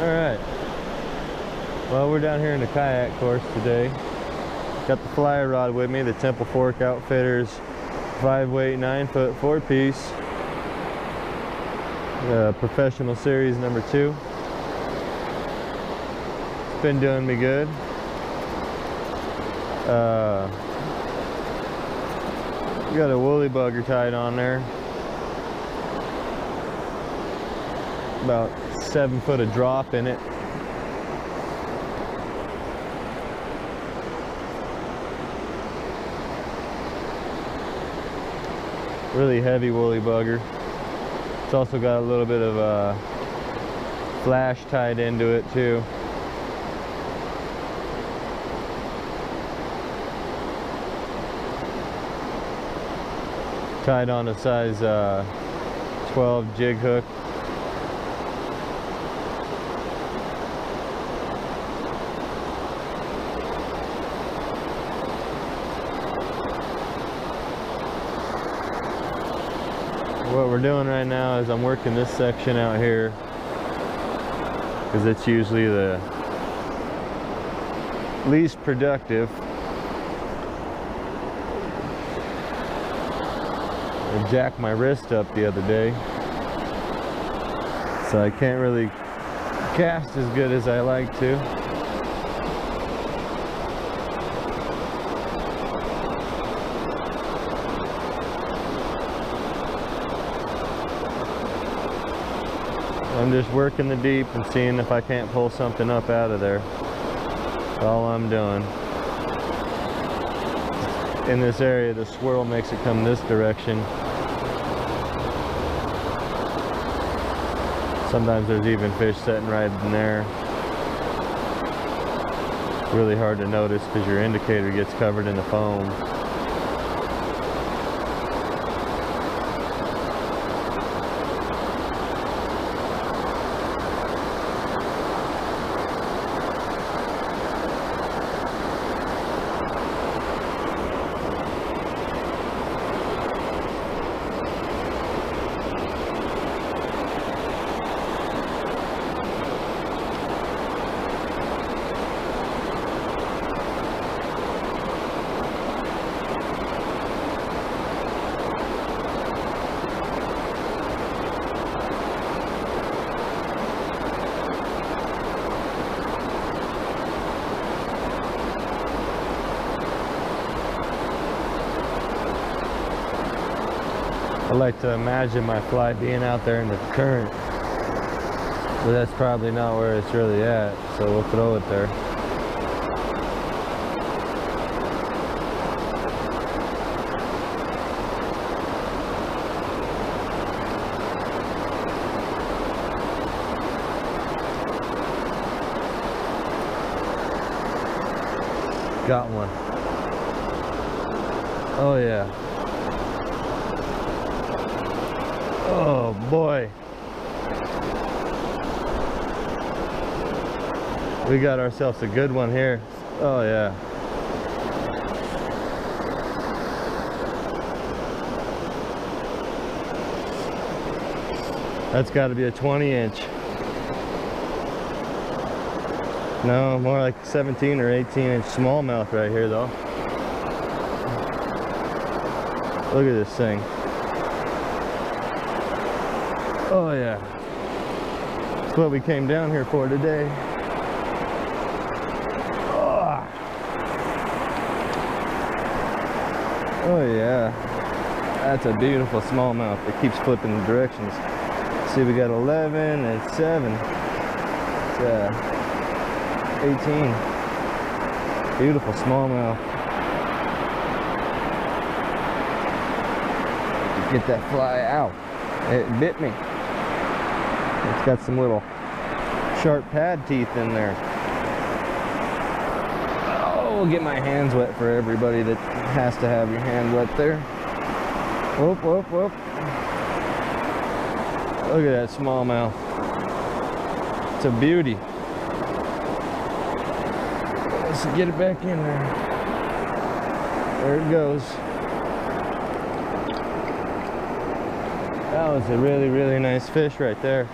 Alright. Well, we're down here in the kayak course today. Got the fly rod with me, the Temple Fork Outfitters 5-weight, 9-foot, 4-piece. Professional series number 2. It's been doing me good. Got a woolly bugger tied on there. About 7 foot of drop in it. Really heavy woolly bugger. It's also got a little bit of flash tied into it too. Tied on a size 12 jig hook. What we're doing right now is I'm working this section out here because it's usually the least productive. I jacked my wrist up the other day, so I can't really cast as good as I like to. I'm just working the deep and seeing if I can't pull something up out of there. That's all I'm doing. In this area, the swirl makes it come this direction. Sometimes there's even fish sitting right in there. It's really hard to notice because your indicator gets covered in the foam. I like to imagine my fly being out there in the current, but that's probably not where it's really at, so we'll throw it there. Got one. Oh yeah. Oh boy, we got ourselves a good one here. Oh yeah. That's got to be a 20-inch. No, more like 17 or 18-inch smallmouth right here though. Look at this thing. Oh yeah, that's what we came down here for today. Oh yeah, that's a beautiful smallmouth. It keeps flipping the directions. See, we got 11 and 7. It's 18. Beautiful smallmouth. Get that fly out. It bit me. It's got some little sharp pad teeth in there. Oh, get my hands wet for everybody that has to have your hand wet there. Whoop, whoop, whoop. Look at that smallmouth. It's a beauty. Let's get it back in there. There it goes. That was a really nice fish right there.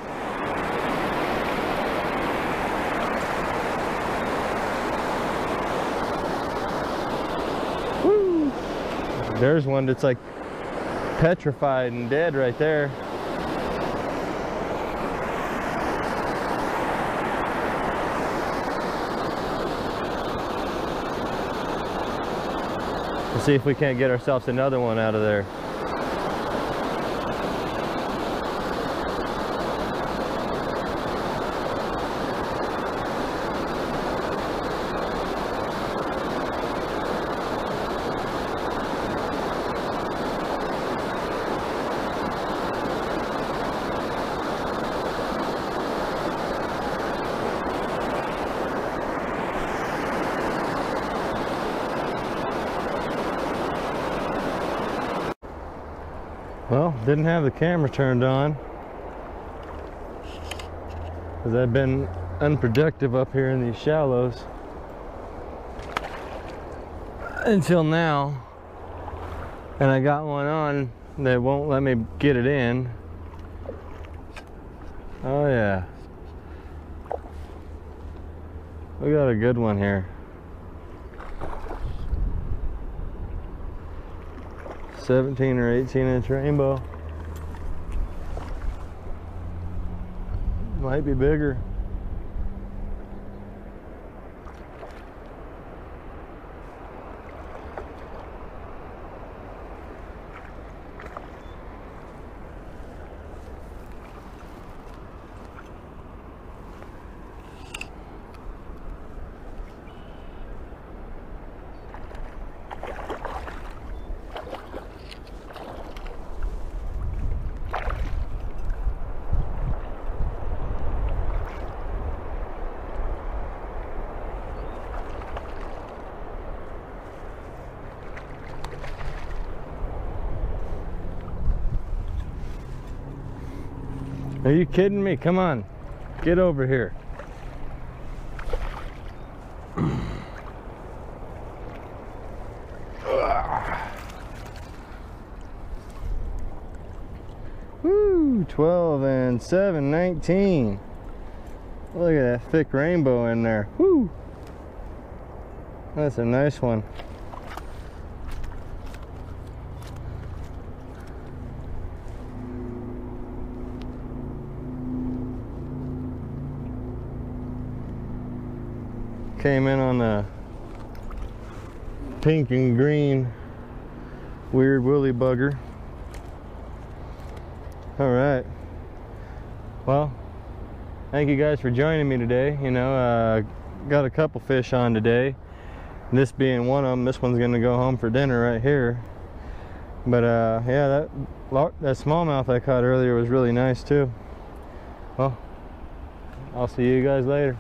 There's one that's like petrified and dead right there. We'll see if we can't get ourselves another one out of there. Well, didn't have the camera turned on because I've been unproductive up here in these shallows until now, and I got one on that won't let me get it in. Oh yeah, we got a good one here. $17 or $18 inch rainbow. Might be bigger. Are you kidding me? Come on, get over here. Woo, 12 and 7, 19. Look at that thick rainbow in there. Woo. That's a nice one. Came in on a pink and green weird woolly bugger. All right, well, thank you guys for joining me today. You know, got a couple fish on today, this being one of them. This one's gonna go home for dinner right here. But yeah, that smallmouth I caught earlier was really nice too. Well, I'll see you guys later.